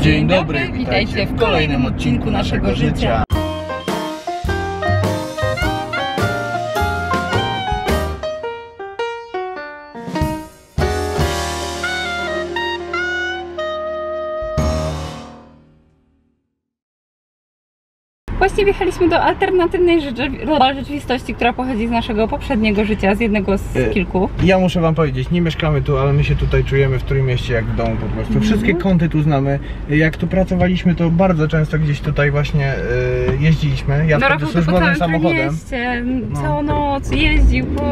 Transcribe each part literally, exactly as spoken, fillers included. Dzień dobry, witajcie w kolejnym odcinku naszego życia. Właśnie wjechaliśmy do alternatywnej rzeczywistości, która pochodzi z naszego poprzedniego życia, z jednego z kilku. Ja muszę wam powiedzieć, nie mieszkamy tu, ale my się tutaj czujemy w Trójmieście jak w domu po prostu. Mm-hmm. Wszystkie kąty tu znamy. Jak tu pracowaliśmy, to bardzo często gdzieś tutaj właśnie y, jeździliśmy. Ja no, wtedy służbowym samochodem. No. Całą noc jeździł po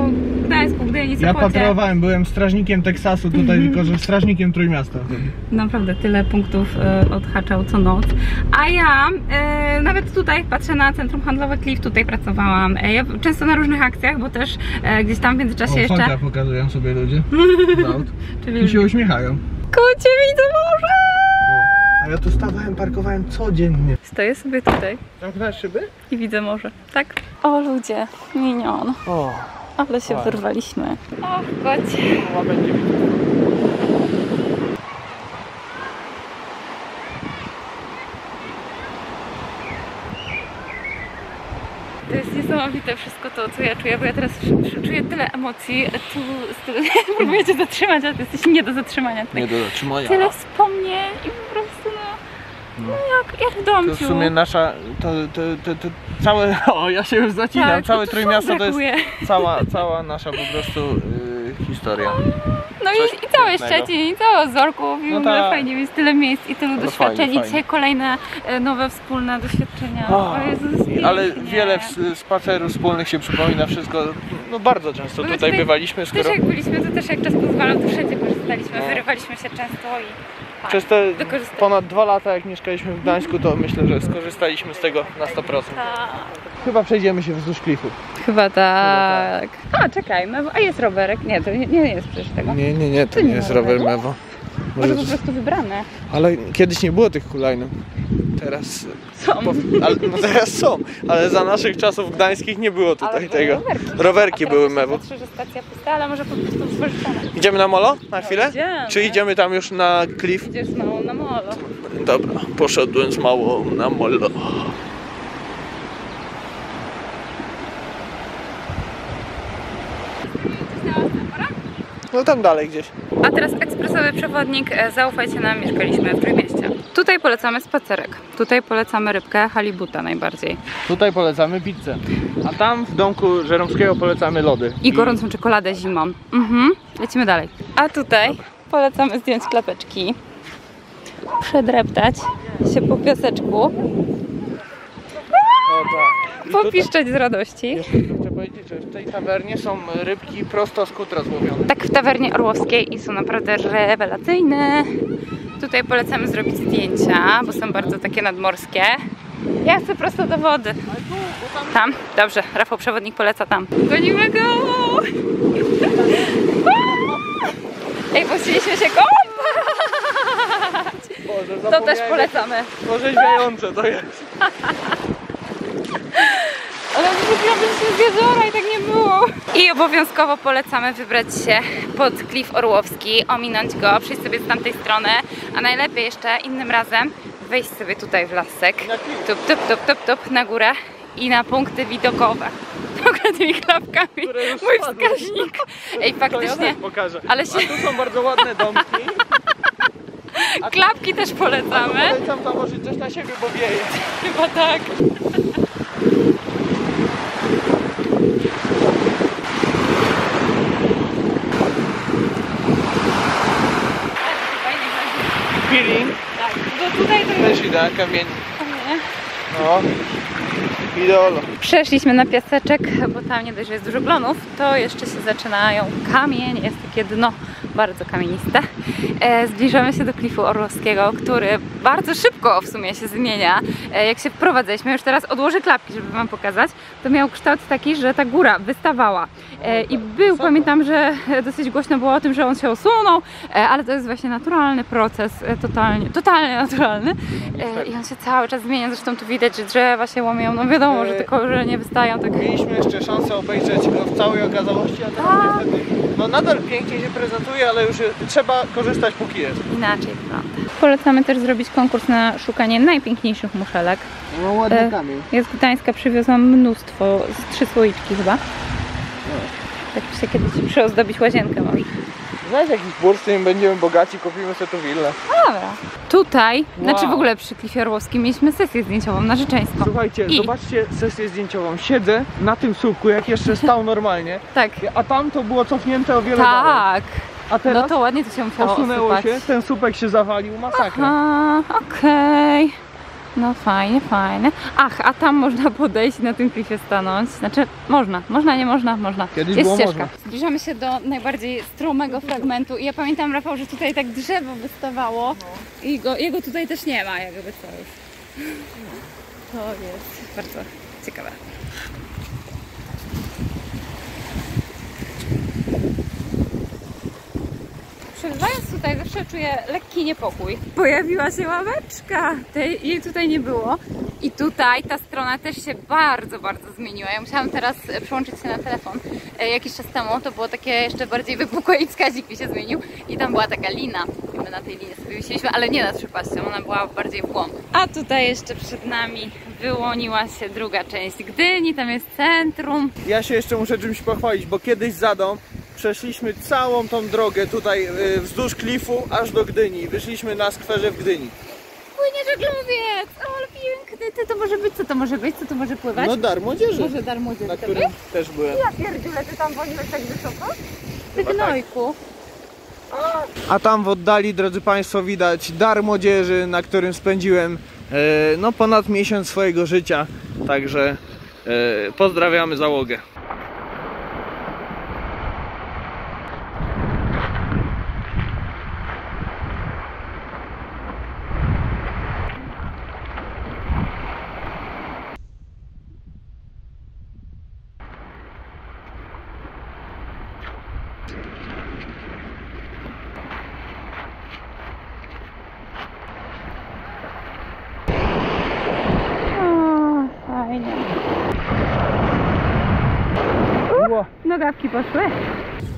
Gdańsku, Gdyni, Sopocie. Ja patrolowałem, byłem strażnikiem Teksasu tutaj, mm-hmm. tylko że strażnikiem Trójmiasta. Naprawdę tyle punktów y, odhaczał co noc. A ja y, nawet tutaj patrzę na centrum handlowe Klif, tutaj pracowałam. Ja często na różnych akcjach, bo też e, gdzieś tam w międzyczasie o, jeszcze... Fanta pokazują sobie ludzie. Czyli i się uśmiechają. Kucie widzę morze! A ja tu stawałem, parkowałem codziennie. Stoję sobie tutaj. Zamknęłaś szyby? I widzę morze, tak? O ludzie, minion. O, ale się wyrwaliśmy. O, kocie. To jest niesamowite wszystko to, co ja czuję, bo ja teraz czuję tyle emocji, tu, tu próbuję cię zatrzymać, ale ty jesteś nie do zatrzymania. Tak. Nie do zatrzymania. Tyle wspomnień i po prostu no... No jak, jak w domciu. To w sumie nasza, to, to, to, to całe, o ja się już zacinam, tak, całe Trójmiasto to jest cała, cała nasza po prostu yy, historia. No i, i całe Szczecin, i całe Ozorków, i no ta... fajnie, jest tyle miejsc i tylu no doświadczeń fajnie, i dzisiaj fajnie. Kolejne nowe wspólne doświadczenia. O, o Jezus, nie, ale nie. Wiele spacerów wspólnych się przypomina, wszystko, no bardzo często no tutaj bywaliśmy. Skoro... Też jak byliśmy, to też jak czas pozwalał, to wszędzie korzystaliśmy, no. Wyrywaliśmy się często i... Przez te ponad dwa lata jak mieszkaliśmy w Gdańsku, to myślę, że skorzystaliśmy z tego na sto procent. Chyba przejdziemy się wzdłuż klifu. Chyba tak. A czekaj, Mewo. A jest rowerek? Nie, to nie, nie jest przecież tego. Nie, nie, nie, to, to nie, nie jest rower Mewo. Może po prostu wybrane. Ale kiedyś nie było tych hulajnóg. Teraz są. Po, ale, no teraz są, ale za naszych czasów gdańskich nie było tutaj ale tego. Rowerki, rowerki były Mewo. Patrzę, że stacja pusta, ale może po prostu wykorzystana. Idziemy na molo na chwilę? No, idziemy. Czy idziemy tam już na klif? Idziesz małą na molo. Dobra, poszedłem z małą na molo. No tam dalej gdzieś. A teraz ekspresowy przewodnik, zaufajcie nam, mieszkaliśmy w Trójmieście. Tutaj polecamy spacerek, tutaj polecamy rybkę, halibuta najbardziej. Tutaj polecamy pizzę, a tam w domku Żeromskiego polecamy lody. I gorącą I... czekoladę zimą. Mhm. Lecimy dalej. A tutaj polecamy zdjąć klapeczki, przedreptać się po piaseczku, popiszczeć z radości. Powiedzieć, że w tej tawernie są rybki prosto z kutra złowione. Tak, w tawernie Orłowskiej i są naprawdę rewelacyjne. Tutaj polecamy zrobić zdjęcia, bo są bardzo takie nadmorskie. Ja chcę prosto do wody. Tam? Dobrze, Rafał przewodnik poleca tam. Gonimy go! Ej, puściliśmy się koło! To też polecamy. Orzeźwiające to jest. Ale wybrałabym się z jeziora i tak nie było. I obowiązkowo polecamy wybrać się pod Klif Orłowski, ominąć go, przyjść sobie z tamtej strony, a najlepiej jeszcze innym razem wejść sobie tutaj w lasek, tup, tup, tup, tup, tup, na górę i na punkty widokowe. Pogra tymi klapkami, mój wskaźnik. Ej, faktycznie, ale się... A tu są bardzo ładne domki. Klapki też polecamy. Polecam założyć coś na siebie, bo wieje. Chyba tak. Tak, bo tutaj to też idea, kamień. No. Idolo. Przeszliśmy na piaseczek, bo tam nie dość, że jest dużo glonów, to jeszcze się zaczynają kamień, jest takie dno bardzo kamieniste. E, zbliżamy się do Klifu Orłowskiego, który bardzo szybko w sumie się zmienia. E, jak się wprowadzaliśmy, już teraz odłożę klapki, żeby wam pokazać, to miał kształt taki, że ta góra wystawała. E, I był, pamiętam, że dosyć głośno było o tym, że on się osunął, e, ale to jest właśnie naturalny proces, e, totalnie, totalnie naturalny. E, I on się cały czas zmienia, zresztą tu widać, że drzewa się łomią, no wiadomo, może tylko, że nie wystają tak. Mieliśmy jeszcze szansę obejrzeć go w całej okazałości, a teraz niestety No nadal pięknie się prezentuje, ale już trzeba korzystać póki jest. Inaczej wygląda. Polecamy też zrobić konkurs na szukanie najpiękniejszych muszelek. No ładny kamień. Ja z Gdańska przywiozłam mnóstwo, z trzy słoiczki chyba. No. Tak by się kiedyś przyozdobić łazienkę może. Znajdź jakiś bursztyn, im będziemy bogaci, kupimy sobie tu willę. Dobra. Tutaj, wow. Znaczy w ogóle przy Klifie Orłowskim mieliśmy sesję zdjęciową na Rzeczeńską. Słuchajcie, I... zobaczcie sesję zdjęciową. Siedzę na tym słupku, jak jeszcze stał normalnie. Tak. A tam to było cofnięte o wiele dalej. Tak. A teraz no to ładnie to się musiało osunęło osypać. się, ten słupek się zawalił, masakra. Aha, okej. Okay. No fajnie, fajnie. Ach, a tam można podejść, na tym klifie stanąć. Znaczy, można, można, nie można, można. Kiedyś jest ścieżka. Można. Zbliżamy się do najbardziej stromego fragmentu i ja pamiętam, Rafał, że tutaj tak drzewo wystawało no. i go, jego tutaj też nie ma, jakby to już. No. To jest bardzo ciekawe. Przebywając tutaj zawsze czuję lekki niepokój. Pojawiła się ławeczka, tej, jej tutaj nie było. I tutaj ta strona też się bardzo, bardzo zmieniła. Ja musiałam teraz przełączyć się na telefon. Jakiś czas temu to było takie jeszcze bardziej wypukłe i wskaźnik mi się zmienił. I tam była taka lina. My na tej linie sobie wisieliśmy, ale nie nad przepaścią, ona była bardziej w głąb. A tutaj jeszcze przed nami wyłoniła się druga część Gdyni, tam jest centrum. Ja się jeszcze muszę czymś pochwalić, bo kiedyś za dom przeszliśmy całą tą drogę tutaj yy, wzdłuż klifu aż do Gdyni. Wyszliśmy na skwerze w Gdyni. Płynie żeglowiec! O, ale piękny! Ty, to może być, co to może być? Co to może pływać? No Dar Młodzieży. Może Dar Młodzieży. Na którym być? też byłem. Ja pierdziule, ty tam woziłeś tak wysoko? Ty gnojku. Tak. A tam w oddali, drodzy Państwo, widać Dar Młodzieży, na którym spędziłem yy, no ponad miesiąc swojego życia. Także yy, pozdrawiamy załogę. Nogawki poszły.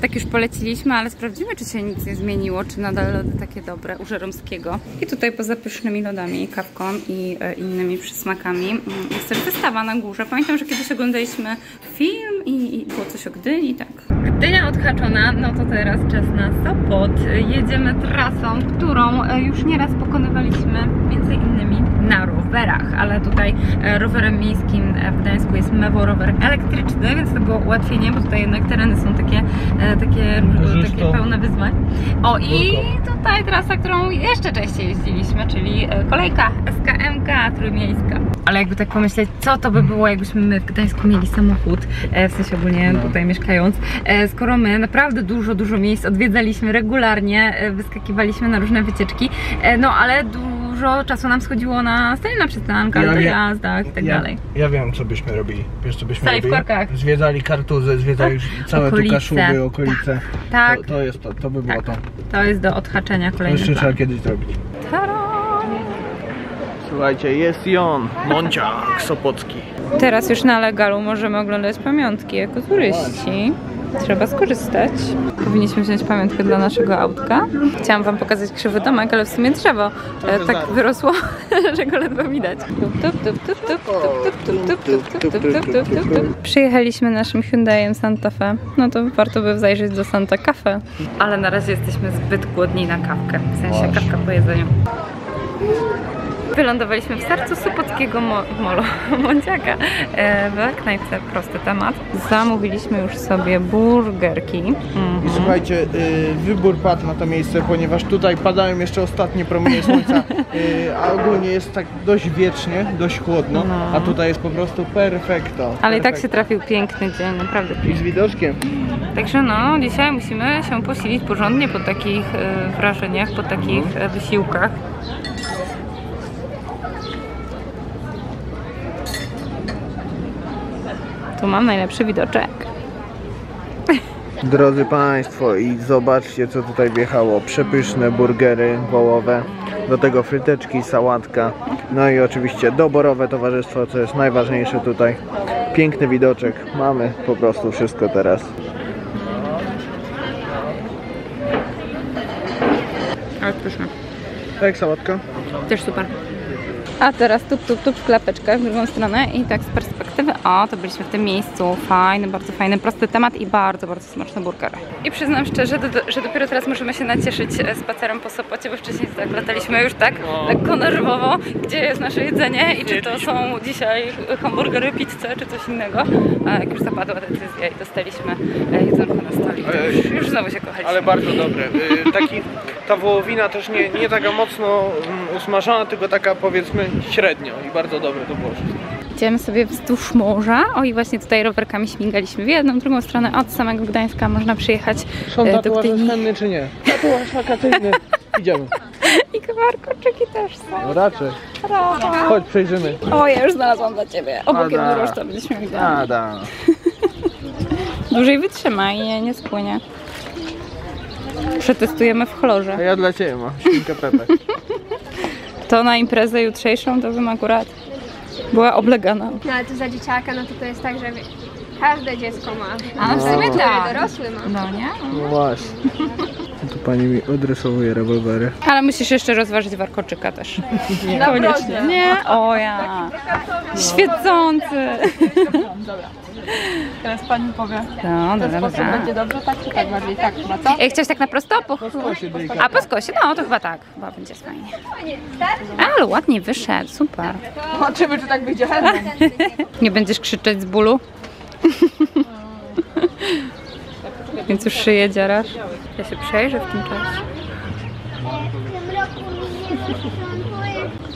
Tak już poleciliśmy, ale sprawdzimy, czy się nic nie zmieniło, czy nadal lody takie dobre u Żeromskiego. I tutaj poza pysznymi lodami, kawką i e, innymi przysmakami jest też wystawa na górze. Pamiętam, że kiedyś oglądaliśmy film i, i było coś o Gdyni, tak. Gdynia odhaczona, no to teraz czas na Sopot. Jedziemy trasą, którą już nieraz pokonywaliśmy, między innymi na rowerach, ale tutaj rowerem miejskim w Gdańsku jest Mewo, rower elektryczny, więc to było ułatwienie, bo tutaj jednak tereny są takie, takie, takie pełne wyzwań. O i tutaj trasa, którą jeszcze częściej jeździliśmy, czyli kolejka S K M ka trójmiejska. Ale jakby tak pomyśleć, co to by było, jakbyśmy my w Gdańsku mieli samochód, w sensie ogólnie tutaj mieszkając, skoro my naprawdę dużo, dużo miejsc odwiedzaliśmy regularnie, wyskakiwaliśmy na różne wycieczki, no ale dużo czasu nam schodziło na stanie na przystankach, ja dojazdach i tak ja, dalej. Ja wiem, co byśmy robili. Wiesz, co byśmy robili? W zwiedzali Kartuzę, zwiedzali tak. całe okolice. tu Kaszuby, okolice. Tak. To, to jest to, to by było tak. to. To jest do odhaczenia kolejnego. To jeszcze trzeba kiedyś zrobić. Słuchajcie, jest i on, Monciak Sopocki. Teraz już na legalu możemy oglądać pamiątki jako turyści. Trzeba skorzystać. Powinniśmy wziąć pamiątkę dla naszego autka. Chciałam wam pokazać krzywy domek, ale w sumie drzewo e, tak wyrosło, że go ledwo widać. Przyjechaliśmy naszym Hyundaiem Santa Fe. No to warto by zajrzeć do Santa Cafe. Ale na razie jesteśmy zbyt głodni na kawkę. W sensie kawka po jedzeniu. Wylądowaliśmy w sercu Sopockiego mo molo, Mądziaka, e, w knajpce Prosty Temat. Zamówiliśmy już sobie burgerki. Mm -hmm. I słuchajcie, y, wybór padł na to miejsce, ponieważ tutaj padają jeszcze ostatnie promienie słońca, y, a ogólnie jest tak dość wiecznie, dość chłodno, no. a tutaj jest po prostu perfekto. Ale perfecto. i tak się trafił piękny dzień, naprawdę. I z widoczkiem. Także no, dzisiaj musimy się posilić porządnie po takich y, wrażeniach, po takich mm. wysiłkach. Tu mam najlepszy widoczek. Drodzy Państwo, i zobaczcie, co tutaj wjechało. Przepyszne burgery wołowe, do tego fryteczki, sałatka, no i oczywiście doborowe towarzystwo, co jest najważniejsze tutaj. Piękny widoczek, mamy po prostu wszystko teraz. A jak sałatka? Też super. A teraz tup, tup, tup w klapeczkę w drugą stronę i tak z perspektywy, o, to byliśmy w tym miejscu, fajny, bardzo fajny, prosty temat i bardzo, bardzo smaczne burgery. I przyznam szczerze, do, że dopiero teraz możemy się nacieszyć spacerem po Sopocie, bo wcześniej tak lataliśmy już tak lekko nerwowo, gdzie jest nasze jedzenie i czy to są dzisiaj hamburgery, pizze, czy coś innego. A jak już zapadła decyzja i dostaliśmy jedzonko na stolik, już, już znowu się kochaliśmy. Ale bardzo dobre. Taki, ta wołowina też nie, nie taka mocno usmażona, tylko taka, powiedzmy, średnio i bardzo dobre to było. Idziemy sobie wzdłuż morza. O, i właśnie tutaj rowerkami śmigaliśmy w jedną, drugą stronę. Od samego Gdańska można przyjechać Sąda do Gdyni. Są czy nie? Tatuaż wakacyjny. Idziemy. I kwarkoczyki też są. No raczej. Raczej. Chodź, przejrzymy. O, ja już znalazłam dla Ciebie. Obok jednorożca byliśmy w Gdyni. Ada. Dłużej wytrzyma i nie, nie spłynie. Przetestujemy w chlorze. A ja dla Ciebie mam. Świnkę Pepe. To na imprezę jutrzejszą to bym akurat była oblegana. No ale to za dzieciaka, no to to jest tak, że każde dziecko ma. A no, w sumie tak. Dorosły ma. No nie? No właśnie. Tu pani mi odrysowuje rewolwery. Ale musisz jeszcze rozważyć warkoczyka też. Nie. Koniecznie. Nie? O ja. Świecący. Dobra. Teraz pani powie, no, w ten sposób dobra. Będzie dobrze, tak czy tak bardziej, tak chyba, co? Jak chciałeś tak na prosto? Po... po skosie, a po skosie, no to chyba tak, chyba będzie fajnie. Ale ładnie wyszedł, super. Zobaczymy, czy tak wyjdzie. Nie będziesz krzyczeć z bólu? Więc już szyję dziarasz. Ja się przejrzę w tym czasie.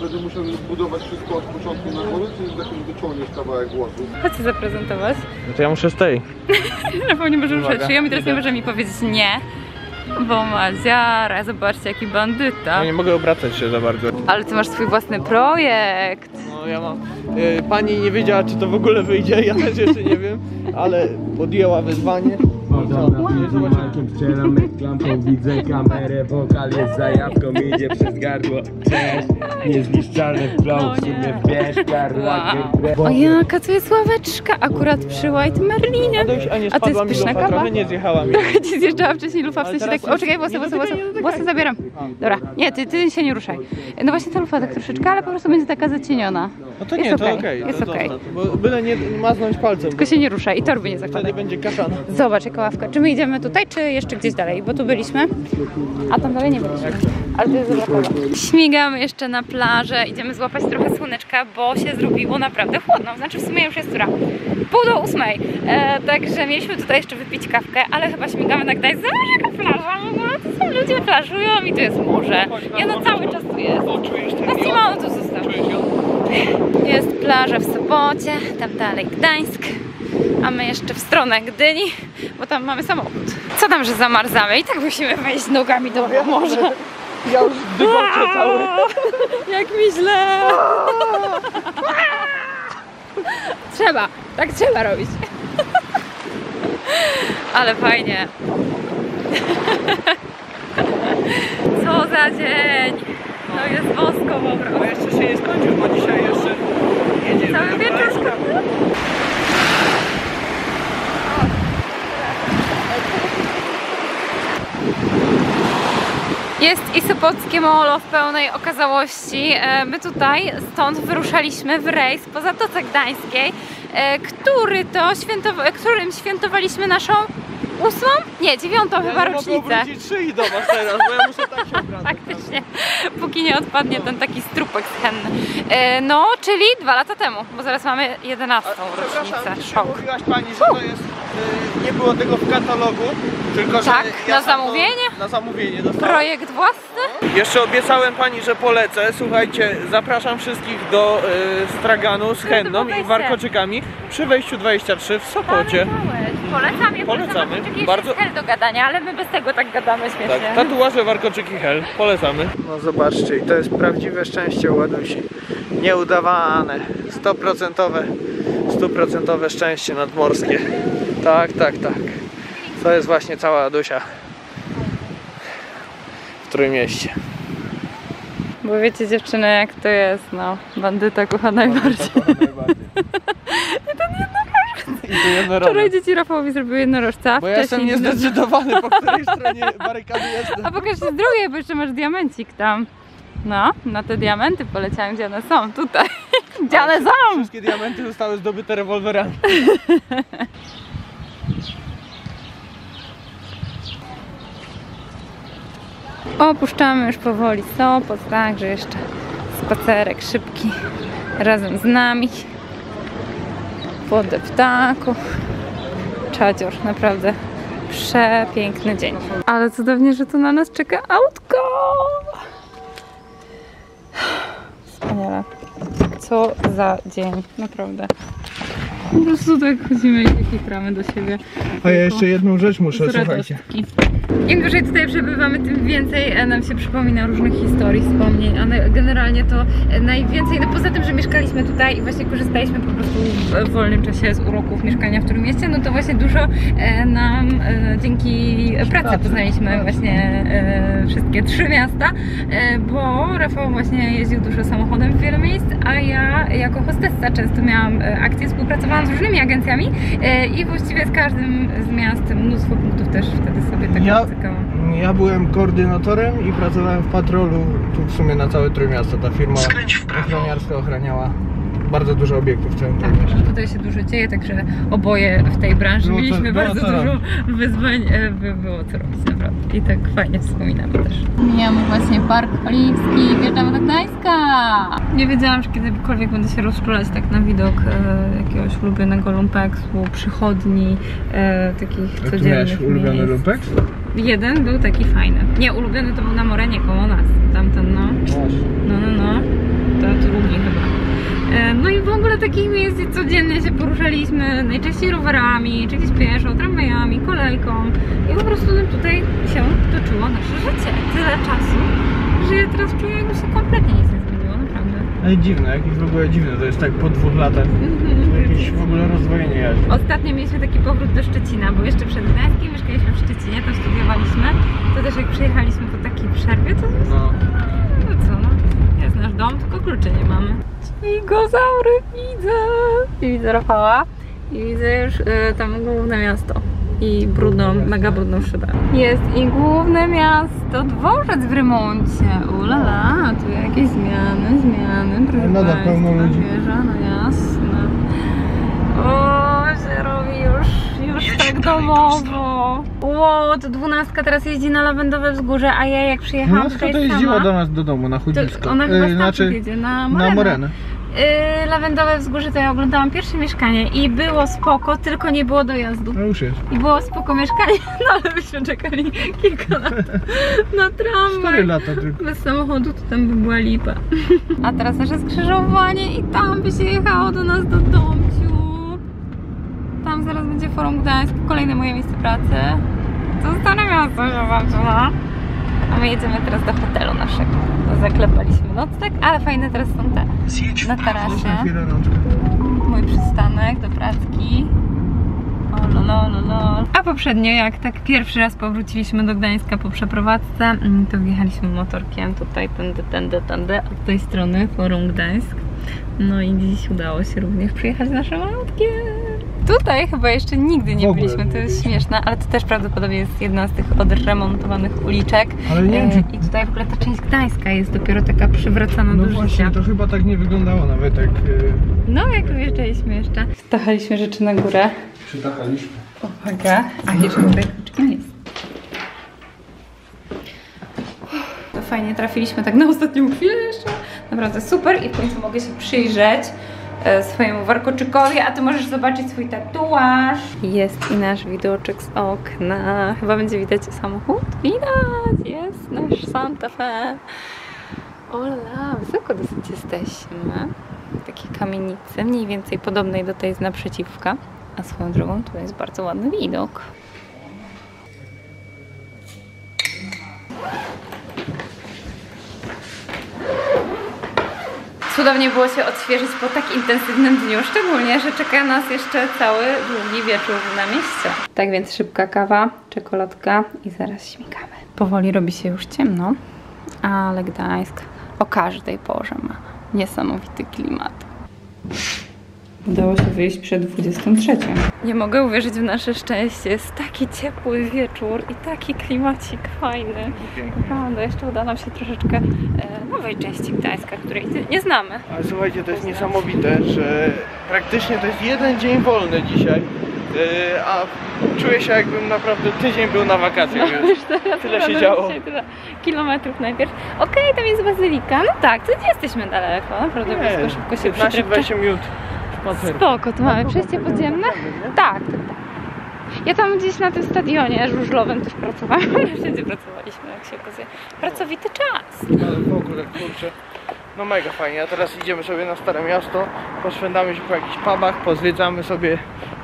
Będę musiał zbudować wszystko od początku na górę, czy za chwilę wyciągniesz kawałek głosu? Chcę zaprezentować. No to ja muszę z tej. Rafał nie może ruszać szyją i teraz nie może mi powiedzieć nie. Bo ma ziara, zobaczcie jaki bandyta. Ja nie mogę obracać się za bardzo. Ale ty masz swój własny projekt. No ja mam. Yy, pani nie wiedziała, czy to w ogóle wyjdzie, ja też jeszcze nie wiem. Ale podjęła wyzwanie. Makiem strzelam, klampą widzę kamerę, wokal jest za jabłką, idzie przez gardło. Cześć, niezniszczalny flow, w sumie wiesz, karła. O jaka to jest ławeczka, akurat przy White Merlinie. A to jest pyszna kawa. Trochę nie zjechała mi. Trochę nie zjeżdżała wcześniej lufa, w sensie tak, o czekaj, włosy, włosy, włosy, włosy zabieram. Dobra, nie, ty, ty się nie ruszaj. No właśnie ta lufa tak troszeczkę, ale po prostu będzie taka zacieniona. No to nie, to okej, jest okej. Bo byle nie maznąć palcem. Tylko się nie ruszaj i torby nie zakładaj. Wtedy będzie kaszana. Zobacz jaka ławka. Czy my idziemy tutaj, czy jeszcze gdzieś dalej? Bo tu byliśmy, a tam dalej nie byliśmy. Ale to jest zabrakło. Śmigamy jeszcze na plażę, idziemy złapać trochę słoneczka, bo się zrobiło naprawdę chłodno. Znaczy w sumie już jest która? Pół do ósmej. E, także mieliśmy tutaj jeszcze wypić kawkę, ale chyba śmigamy na Gdańsk. Zobacz jaka plaża, no to są ludzie plażują i tu jest morze. Ja no cały czas tu jest. Nas nie ma, on tu został. Jest plaża w Sopocie, tam dalej Gdańsk. A my jeszcze w stronę Gdyni, bo tam mamy samochód. Co tam, że zamarzamy? I tak musimy wejść nogami do morza. Ja już dygoczę cały. Jak mi źle. Trzeba, tak trzeba robić. Ale fajnie. Co za dzień. To jest bosko po prostu. Bo jeszcze się nie skończył, bo dzisiaj jeszcze jedziemy. Cały wieczór. Jest i sopockie molo w pełnej okazałości. My tutaj stąd wyruszaliśmy w rejs po Zatoce Gdańskiej, który to świętow... którym świętowaliśmy naszą ósmą? Nie, dziewiątą ja chyba rocznicę. Ja trzy do was teraz, bo ja muszę tak się obracać. Faktycznie, póki nie odpadnie ten taki strupek schenny. No, czyli dwa lata temu, bo zaraz mamy jedenastą rocznicę. Szok. Mówiłaś pani, że to jest, nie było tego w katalogu, tylko że tak, ja na zamówienie? Na zamówienie dostałem. Projekt własny? No. Jeszcze obiecałem pani, że polecę. Słuchajcie, zapraszam wszystkich do y, straganu z henną i warkoczykami przy wejściu dwadzieścia trzy w Sopocie. Polecam je, polecamy. Warkoczyki bardzo... hel do gadania, ale my bez tego tak gadamy śmiesznie. Tak, tatuaże, warkoczyki, hel, polecamy. No zobaczcie, to jest prawdziwe szczęście u Ładusi. Nieudawane, stuprocentowe, stuprocentowe szczęście nadmorskie. Tak, tak, tak. To jest właśnie cała Ładusia w Trójmieście. Bo wiecie dziewczyny jak to jest, no. Bandyta kocha najbardziej. Bandyta kocha najbardziej. I ten jednorożec. Wczoraj dzieci Rafałowi zrobiły jednorożca. Bo ja jestem niezdecydowany, po której stronie barykady jestem. A pokaż się z drugiej, bo jeszcze masz diamencik tam. No, no te diamenty poleciałem, gdzie one są, tutaj. Gdzie one są? Wszystkie diamenty zostały zdobyte rewolwerami. Opuszczamy już powoli Sopot, także jeszcze spacerek szybki razem z nami. Płody ptaków, czadzior, naprawdę przepiękny dzień. Ale cudownie, że tu na nas czeka autko! Wspaniale. Co za dzień, naprawdę. Po prostu tak chodzimy i tak kramy do siebie. A ja jeszcze jedną rzecz muszę, słuchajcie. Im dłużej tutaj przebywamy, tym więcej nam się przypomina różnych historii, wspomnień, a generalnie to najwięcej, no poza tym, że mieszkaliśmy tutaj i właśnie korzystaliśmy po prostu w wolnym czasie z uroków mieszkania w Trójmieście, no to właśnie dużo nam dzięki pracy poznaliśmy właśnie wszystkie trzy miasta, bo Rafał właśnie jeździł dużo samochodem w wiele miejsc, a ja jako hostessa często miałam akcje, współpracowałam z różnymi agencjami i właściwie z każdym z miast mnóstwo punktów też wtedy sobie tak. Ja, ja byłem koordynatorem i pracowałem w patrolu, tu w sumie na całe Trójmiasto. Ta firma ochroniarska ochraniała bardzo dużo obiektów w całym tak, Trójmieście. Tutaj się dużo dzieje, także oboje w tej branży było mieliśmy co, bardzo dużo robić. wyzwań, by było co robić naprawdę. I tak fajnie wspominamy też. Mijamy właśnie Park Oliwski, wjeżdżamy do Gdańska. Nie wiedziałam, że kiedykolwiek będę się rozczulać tak na widok e, jakiegoś ulubionego lumpeksu, przychodni, e, takich codziennych. Ty miałeś ulubiony lumpeks? Jeden był taki fajny. Nie, ulubiony to był na Morenie koło nas, tamten no. No, no, no. To drugi chyba. No i w ogóle takich miejsc codziennie się poruszaliśmy, najczęściej rowerami, czy gdzieś pieszo, tramwajami, kolejką i po prostu tutaj się toczyło nasze życie. Tyle czasu, że ja teraz czuję, jakby się kompletnie nic nie zmieniło, naprawdę. Ale dziwne, jakieś w ogóle dziwne, to jest tak po dwóch latach, mm-hmm. jakieś w ogóle rozdwojenie jaźni. Ostatnio mieliśmy taki powrót do Szczecina, bo jeszcze przed Gdańskiem mieszkaliśmy w Szczecinie, tam studiowaliśmy, to też jak przyjechaliśmy po takiej przerwie, to no, no co no. Jest nasz dom, tylko kluczy nie mamy. Dźwigozaury widzę! I widzę Rafała. I widzę już y, tam główne miasto. I brudną, mega brudną szybę. Jest i główne miasto, dworzec w remoncie. Ulala, tu jakieś zmiany, zmiany. Proszę no Państwa, pełno ludzi. Wieża, no jasne. O, się robi już, już tak domowo. Ło, to dwunastka teraz jeździ na Lawendowe Wzgórze, a ja jak przyjechałam no, tutaj to jeździła sama, do nas do domu, na Chudzisko. Ona chyba yy, znaczy, jedzie, na Morenę. Na Morenę. Yy, Lawendowe Wzgórze to ja oglądałam pierwsze mieszkanie i było spoko, tylko nie było dojazdu. No już jest. I było spoko mieszkanie, no ale byśmy czekali kilka lat na tramwaj. Cztery lata tylko. Bez samochodu to tam by była lipa. A teraz nasze skrzyżowanie i tam by się jechało do nas do domciu. Tam zaraz będzie Forum Gdańsk, kolejne moje miejsce pracy. To stare miasto się zaczyna. A my jedziemy teraz do hotelu naszego. Zaklepaliśmy nocleg, ale fajne teraz są te na tarasie. Mój przystanek do pracki. O, lol, lol, lol. A poprzednio, jak tak pierwszy raz powróciliśmy do Gdańska po przeprowadzce, to wjechaliśmy motorkiem tutaj, tędy, tędy, tędy, od tej strony Forum Gdańsk. No i dziś udało się również przyjechać naszym autkiem. Tutaj chyba jeszcze nigdy nie byliśmy, to jest śmieszne, ale to też prawdopodobnie jest jedna z tych odremontowanych uliczek. Ale nie wiem, czy... I tutaj w ogóle ta część Gdańska jest dopiero taka przywracana no do właśnie, życia. No właśnie, to chyba tak nie wyglądało nawet jak... No jak wyjeżdżaliśmy jeszcze. Wtachaliśmy rzeczy na górę. Przytachaliśmy. Uwaga, a jeszcze tutaj kluczkiem jest. To fajnie, trafiliśmy tak na ostatnią chwilę jeszcze. Naprawdę super i w końcu mogę się przyjrzeć swojemu warkoczykowi, a tu możesz zobaczyć swój tatuaż. Jest i nasz widoczek z okna. Chyba będzie widać samochód. Widać! Jest nasz Santa Fe. Ola, wysoko dosyć jesteśmy. W takiej kamienicy, mniej więcej podobnej do tej z naprzeciwka. A swoją drogą tu jest bardzo ładny widok. Cudownie było się odświeżyć po tak intensywnym dniu, szczególnie, że czeka nas jeszcze cały długi wieczór na mieście. Tak więc szybka kawa, czekoladka i zaraz śmigamy. Powoli robi się już ciemno, ale Gdańsk o każdej porze ma niesamowity klimat. Udało się wyjść przed dwudziestą trzecią. Nie mogę uwierzyć w nasze szczęście. Jest taki ciepły wieczór i taki klimacik fajny. Naprawdę, jeszcze uda nam się troszeczkę e, nowej części Gdańska, której nie znamy. Ale słuchajcie, to jest niesamowite, że praktycznie to jest jeden dzień wolny dzisiaj. E, a czuję się, jakbym naprawdę tydzień był na wakacjach. No, już teraz tyle się działo. Tyle kilometrów najpierw. Okej, okay, tam jest Bazylika. No tak, to nie jesteśmy daleko. Naprawdę blisko, szybko się przytrybczy. piętnaście dwadzieścia minut. Spoko, to mamy przejście podziemne? Tak, tak, tak. Ja tam gdzieś na tym stadionie żużlowym też pracowałam. Wszędzie pracowaliśmy, jak się okazuje. Pracowity czas. Ale w ogóle, kurczę, no mega fajnie. A teraz idziemy sobie na Stare Miasto, poszwędamy się po jakichś pubach, pozwiedzamy sobie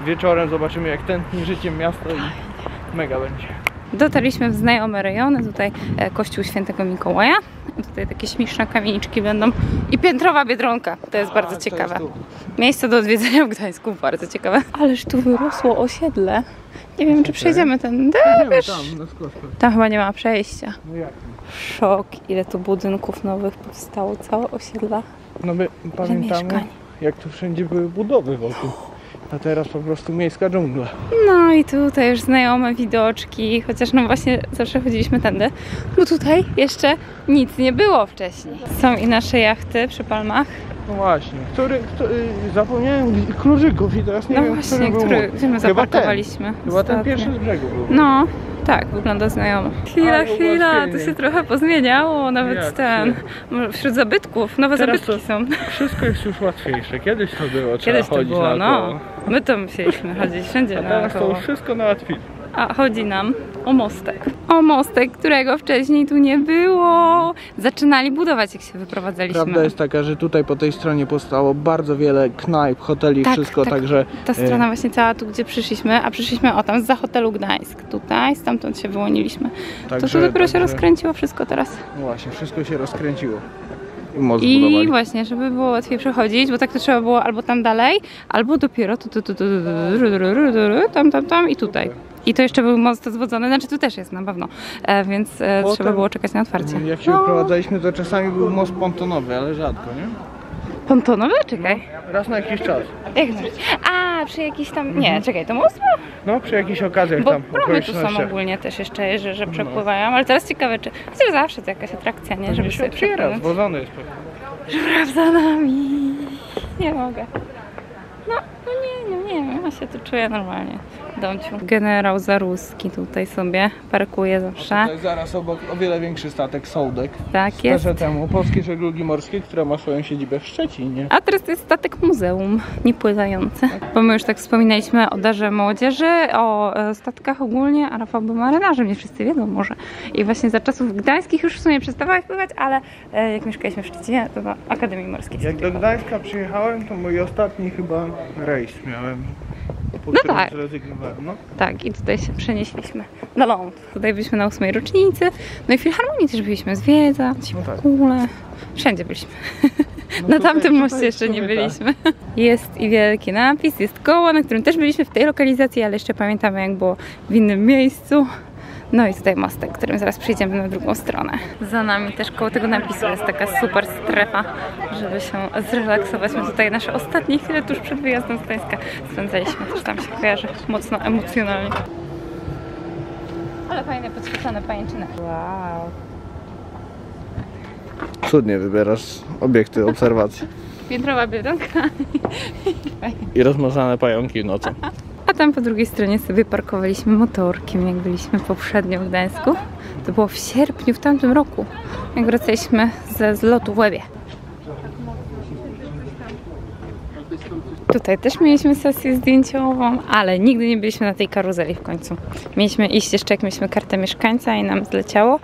wieczorem, zobaczymy jak tętni życiem miasto i mega będzie. Dotarliśmy w znajome rejony, tutaj Kościół Świętego Mikołaja. Tutaj takie śmieszne kamieniczki będą. I Piętrowa Biedronka, to jest A, bardzo ciekawe. Jest Miejsce do odwiedzenia w Gdańsku, bardzo ciekawe. Ależ tu wyrosło osiedle. Nie wiem, czy przejdziemy ten. Wiesz, tam, tam chyba nie ma przejścia. No jak? Szok, ile tu budynków nowych powstało, całe osiedla. No my pamiętamy, jak tu wszędzie były budowy wokół. A teraz po prostu miejska dżungla. No i tutaj już znajome widoczki, chociaż no właśnie zawsze chodziliśmy tędy, bo tutaj jeszcze nic nie było wcześniej. Są i nasze jachty przy Palmach. No właśnie, który, który zapomniałem kluczyków i teraz nie no wiem, właśnie, który, który był. Gdzie my zaparkowaliśmy. Chyba ten pierwszy z brzegu był. No, tak, wygląda znajomo. Chwila, ale chwila, to się trochę pozmieniało, nawet jak ten, się? Wśród zabytków, nowe teraz zabytki są. Wszystko jest już łatwiejsze, kiedyś to było, trzeba kiedyś to chodzić było, no. My to musieliśmy chodzić wszędzie na teraz to już wszystko nałatwili. A chodzi nam o mostek. O mostek, którego wcześniej tu nie było. Zaczynali budować, jak się wyprowadzaliśmy. Prawda jest taka, że tutaj po tej stronie powstało bardzo wiele knajp, hoteli, tak, wszystko, tak, także... Ta strona właśnie cała tu, gdzie przyszliśmy, a przyszliśmy o tam, zza hotelu Gdańsk. Tutaj, stamtąd się wyłoniliśmy. Także, to tu dopiero także... się rozkręciło wszystko teraz. No właśnie, wszystko się rozkręciło. I budowali. Właśnie, żeby było łatwiej przechodzić, bo tak to trzeba było albo tam dalej, albo dopiero tu, tu, tu, tu, tam, tam, tam i tutaj. I to jeszcze był mocno zwodzony, znaczy tu też jest na pewno, e, więc e, potem, trzeba było czekać na otwarcie. Jak się no. wyprowadzaliśmy, to czasami był most pontonowy, ale rzadko, nie? Pontonowy? Czekaj. No, raz na jakiś czas. Jak A, przy jakiś tam... Nie, mm -hmm. czekaj, to most? No, przy jakichś okazjach Bo tam. Bo promy tu są ogólnie też jeszcze, że, że przepływają, no. ale teraz ciekawe, czy... Chociaż zawsze to jakaś atrakcja, nie? Żeby się otwiera, zwodzony jest pewnie. Żuraw za nami. Nie mogę. No, no nie, nie, nie, nie, ja się tu czuję normalnie. Domciu. Generał Zaruski tutaj sobie parkuje zawsze. Tutaj zaraz obok o wiele większy statek Sołdek. Tak jest. Temu Polskie Żeglugi Morskie, które ma swoją siedzibę w Szczecinie. A teraz to jest statek muzeum, niepływający. Tak. Bo my już tak wspominaliśmy o Darze Młodzieży, o statkach ogólnie, a Rafał był marynarzem, nie wszyscy wiedzą może. I właśnie za czasów gdańskich już w sumie przestawałeś pływać, ale jak mieszkaliśmy w Szczecinie, to na Akademii Morskiej. Jak do Gdańska przyjechałem, to mój ostatni chyba rejs miałem. Po no tak. No. Tak, i tutaj się przenieśliśmy na ląd. Tutaj byliśmy na ósmej rocznicy, no i w Filharmonii też byliśmy zwiedzać, no tak. w ogóle. Wszędzie byliśmy. No na tamtym moście jeszcze nie byliśmy. Tak. Jest i wielki napis, jest koło, na którym też byliśmy w tej lokalizacji, ale jeszcze pamiętamy jak było w innym miejscu. No i tutaj mostek, którym zaraz przyjdziemy na drugą stronę. Za nami też koło tego napisu jest taka super strefa, żeby się zrelaksować. My tutaj nasze ostatnie chwile tuż przed wyjazdem z Gdańska spędzaliśmy. Też tam się kojarzy mocno emocjonalnie. Ale fajne podświetlone pajęczyny. Wow. Cudnie wybierasz obiekty obserwacji. Piętrowa Biedonka i rozmazane pająki nocą. A tam po drugiej stronie sobie parkowaliśmy motorkiem, jak byliśmy poprzednio w Gdańsku. To było w sierpniu, w tamtym roku, jak wracaliśmy ze zlotu w Łebie. Tutaj też mieliśmy sesję zdjęciową, ale nigdy nie byliśmy na tej karuzeli w końcu. Mieliśmy iść jeszcze, jak mieliśmy kartę mieszkańca i nam zleciało.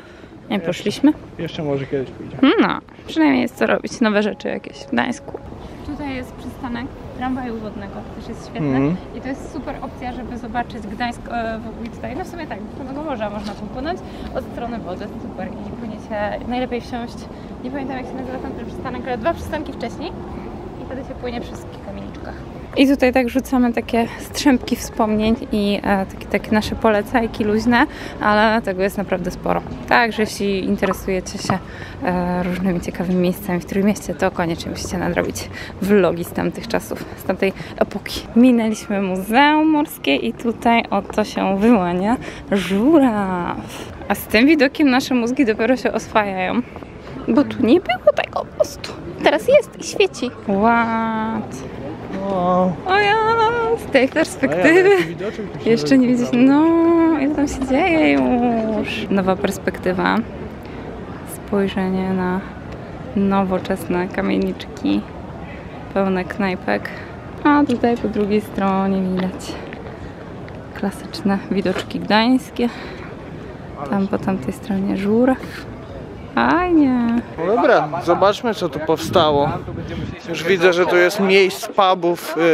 Nie poszliśmy. Jeszcze może kiedyś pójdzie. No, przynajmniej jest co robić, nowe rzeczy jakieś w Gdańsku. Tutaj jest przystanek tramwaju wodnego, to też jest świetne mm. i to jest super opcja, żeby zobaczyć Gdańsk e, w ogóle tutaj, no w sumie tak, do Czarnego Morza można popłynąć od strony wody, super i płyniecie, najlepiej wsiąść, nie pamiętam jak się nazywa ten przystanek, ale dwa przystanki wcześniej i wtedy się płynie przy wszystkich kamieniczkach. I tutaj tak rzucamy takie strzępki wspomnień i e, takie, takie nasze polecajki luźne, ale tego jest naprawdę sporo. Także jeśli interesujecie się e, różnymi ciekawymi miejscami w Trójmieście, to koniecznie musicie nadrobić vlogi z tamtych czasów, z tamtej epoki. Minęliśmy Muzeum Morskie i tutaj oto się wyłania żuraw. A z tym widokiem nasze mózgi dopiero się oswajają. Bo tu nie było tego mostu. Teraz jest i świeci. What? Wow. O ja, z tej perspektywy ja, jeszcze nie widzieć. No, ile tam się dzieje już. Nowa perspektywa. Spojrzenie na nowoczesne kamieniczki. Pełne knajpek. A tutaj po drugiej stronie widać klasyczne widoczki gdańskie. Tam po tamtej stronie żuraw. Fajnie. No dobra, zobaczmy co tu powstało. Już widzę, że tu jest miejsc, pubów yy,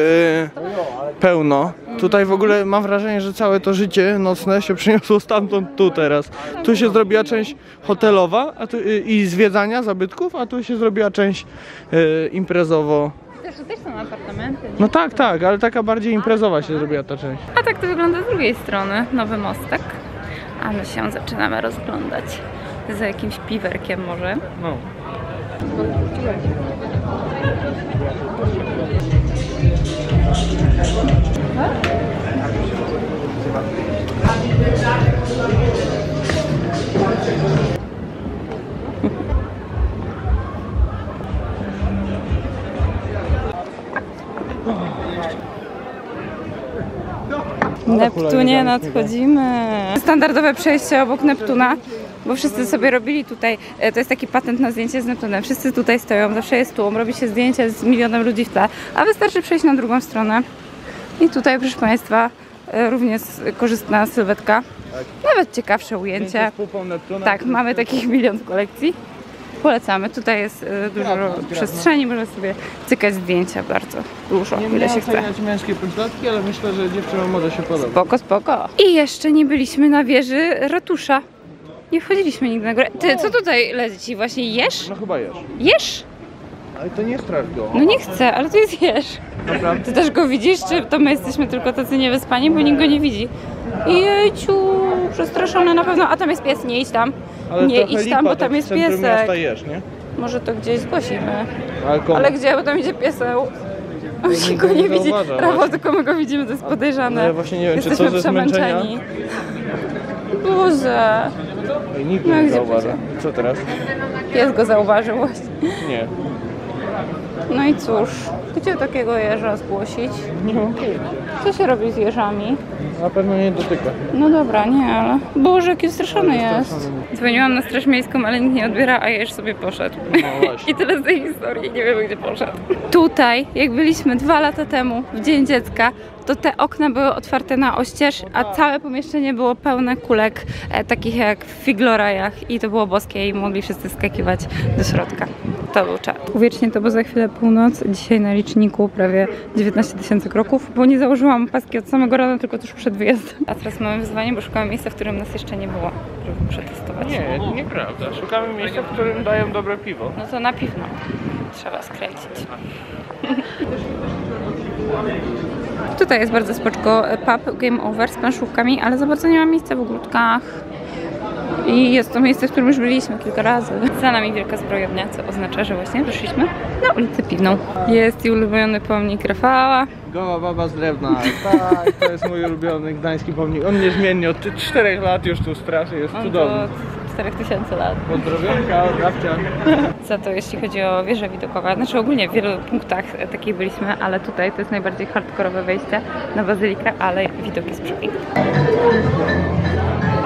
pełno. Tutaj w ogóle mam wrażenie, że całe to życie nocne się przyniosło stamtąd tu teraz. Tu się zrobiła część hotelowa a tu, yy, i zwiedzania zabytków, a tu się zrobiła część yy, imprezowo. Też są apartamenty. Nie? No tak, tak, ale taka bardziej imprezowa się zrobiła ta część. A tak to wygląda z drugiej strony, nowy mostek. A my się zaczynamy rozglądać. Za jakimś piwerkiem może? No. Neptunie nadchodzimy. Standardowe przejście obok Neptuna. Bo wszyscy sobie robili tutaj, to jest taki patent na zdjęcie z Neptunem, wszyscy tutaj stoją, zawsze jest tłum, robi się zdjęcia z milionem ludzi w tle, a wystarczy przejść na drugą stronę. I tutaj, proszę Państwa, również korzystna sylwetka, nawet ciekawsze ujęcie. Tak, mamy takich milion w kolekcji, polecamy. Tutaj jest dużo przestrzeni, można sobie cykać zdjęcia bardzo dużo, ile się chce. Nie miałam męskie pośladki, ale myślę, że dziewczynom może się podoba. Spoko, spoko. I jeszcze nie byliśmy na wieży ratusza. Nie wchodziliśmy nigdy na górę. Ty, co tutaj leci? Właśnie jesz? No chyba jesz. Jesz? Ale to nie strasz go. No nie chcę, ale to jest jesz. Naprawdę? Ty też go widzisz, czy to my jesteśmy tylko tacy niewyspani, bo nikt go nie widzi? Jejciu, przestraszony na pewno. A tam jest pies, nie idź tam. Ale nie idź tam, bo tam jest piesek. Jesz, nie? Może to gdzieś zgłosimy. Ale, ale gdzie? Bo tam idzie pieseł. On się go nie widzi. Prawo, tylko my go widzimy, to jest podejrzane. No, właśnie nie wiem, jesteśmy czy to przemęczeni. Boże. I nikt go nie zauważył. Co teraz? Pies go zauważył właśnie. Nie. No i cóż, gdzie takiego jeża zgłosić? Nie mam pojęcia. Co się robi z jeżami? Na pewno nie dotyka. No dobra, nie, ale... Boże, jaki straszony jest. Dzwoniłam na straż miejską, ale nikt nie odbiera, a jeż sobie poszedł. No właśnie. I tyle z tej historii, nie wiemy gdzie poszedł. Tutaj, jak byliśmy dwa lata temu, w Dzień Dziecka, to te okna były otwarte na oścież, a całe pomieszczenie było pełne kulek, e, takich jak w figlorajach i to było boskie i mogli wszyscy skakiwać do środka. To był czad. Uwiecznie to, bo za chwilę północ, dzisiaj na liczniku prawie dziewiętnaście tysięcy kroków, bo nie założyłam paski od samego rana, tylko tuż przed wyjazdem. A teraz mamy wyzwanie, bo szukamy miejsca, w którym nas jeszcze nie było, żeby przetestować. Nie, nieprawda. Szukamy miejsca, w którym dają dobre piwo. No to na piwno. Trzeba skręcić. Tutaj jest bardzo spoczko pub Game Over z planszówkami, ale za bardzo nie ma miejsca w ogródkach. I jest to miejsce, w którym już byliśmy kilka razy. Za nami wielka zbrojownia, co oznacza, że właśnie wyszliśmy na ulicę Piwną. Jest i ulubiony pomnik Rafała. Goła baba z drewna. Tak, to jest mój ulubiony gdański pomnik. On niezmiennie od czterech lat już tu straszy, jest cudowny. czterech tysięcy lat. Pozdrowionka, odrawcia. Za to jeśli chodzi o wieże widokowe, znaczy ogólnie w wielu punktach takich byliśmy, ale tutaj to jest najbardziej hardkorowe wejście na Bazylikę, ale widok jest przepiękny.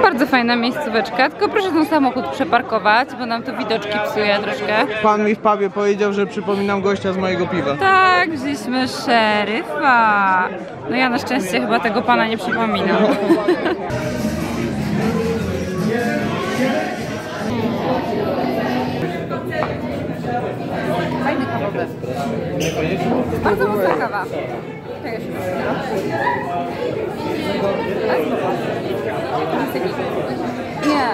Bardzo fajna miejscóweczka, tylko proszę ten samochód przeparkować, bo nam tu widoczki psuje troszkę. Pan mi w pubie powiedział, że przypominam gościa z mojego piwa. Tak, wzięliśmy szeryfa. No ja na szczęście chyba tego pana nie przypominam. Fajny kawałek. Bardzo mocna kawa. Nie.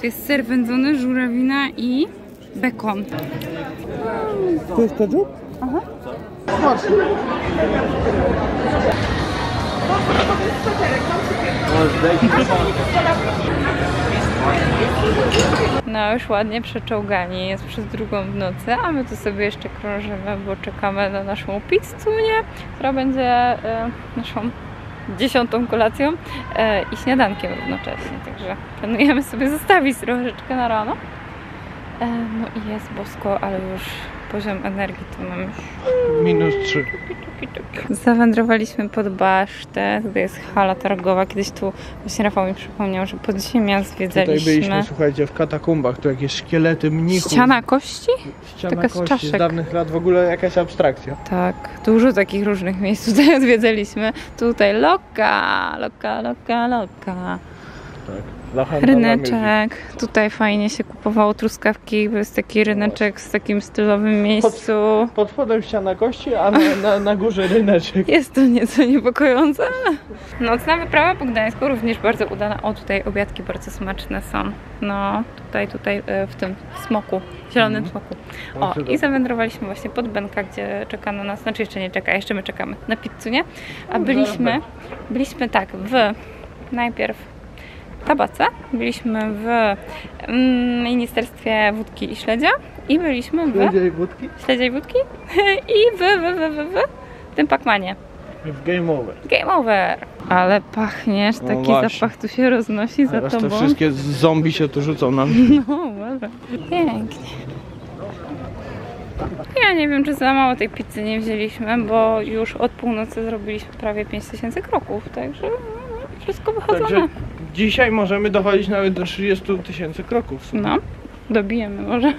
To jest ser wędzony, żurawina i bekon. To jest ketchup? Aha. Smaczny. No już ładnie przeczołgani, jest przez drugą w nocy, a my tu sobie jeszcze krążymy, bo czekamy na naszą pizzunię, która będzie naszą dziesiątą kolacją i śniadankiem równocześnie, także planujemy sobie zostawić troszeczkę na rano. No i jest bosko, ale już poziom energii to mamy minus trzy. Zawędrowaliśmy pod basztę, tutaj jest hala targowa, kiedyś tu właśnie Rafał mi przypomniał, że podziemia zwiedzaliśmy. Tutaj byliśmy, słuchajcie, w katakumbach, tu jakieś szkielety mnichów. Ściana kości? Ściana Taka kości z czaszek. Z dawnych lat, w ogóle jakaś abstrakcja. Tak, dużo takich różnych miejsc tutaj zwiedzaliśmy. Tutaj loka, loka, loka, loka. Tak. Ryneczek, tutaj fajnie się kupowało truskawki, bo jest taki ryneczek w takim stylowym miejscu. Pod, pod spodem ściana kości, a na, na, na górze ryneczek. Jest to nieco niepokojące. Nocna wyprawa po Gdańsku również bardzo udana. O, tutaj obiadki bardzo smaczne są. No, tutaj, tutaj w tym w smoku, zielonym mm. smoku. O, i zawędrowaliśmy właśnie pod Benka, gdzie czeka na nas, znaczy jeszcze nie czeka, jeszcze my czekamy na pizzunie. A byliśmy, byliśmy tak w, najpierw Tabace, byliśmy w mm, Ministerstwie Wódki i Śledzia i byliśmy w... Śledzia i Wódki? Śledzia i Wódki i w, w, w, w, w tym Pac-Manie. W Game Over. Game Over! Ale pachniesz, taki no zapach tu się roznosi za tobą. Te wszystkie zombie się tu rzucą nam. No, bardzo. Pięknie. Ja nie wiem, czy za mało tej pizzy nie wzięliśmy, bo już od północy zrobiliśmy prawie pięć tysięcy kroków, także wszystko wychodzone. Także... Dzisiaj możemy dochodzić nawet do trzydziestu tysięcy kroków. No, dobijemy może.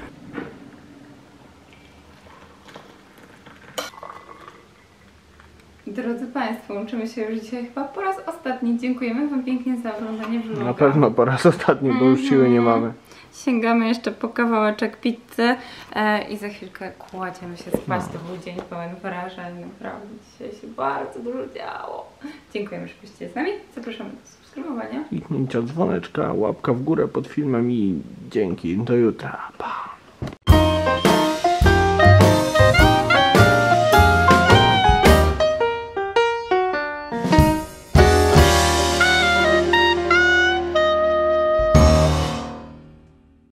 Drodzy Państwo, łączymy się już dzisiaj chyba po raz ostatni. Dziękujemy Wam pięknie za oglądanie vloga. Na pewno po raz ostatni, bo już siły nie mamy. Sięgamy jeszcze po kawałeczek pizzy e, i za chwilkę kładziemy się spać. No. To był dzień pełen wrażeń. Naprawdę dzisiaj się bardzo dużo działo. Dziękujemy, że byliście z nami. Zapraszamy do subskrybowania. Kliknijcie dzwoneczka, łapka w górę pod filmem i dzięki. Do jutra. Pa.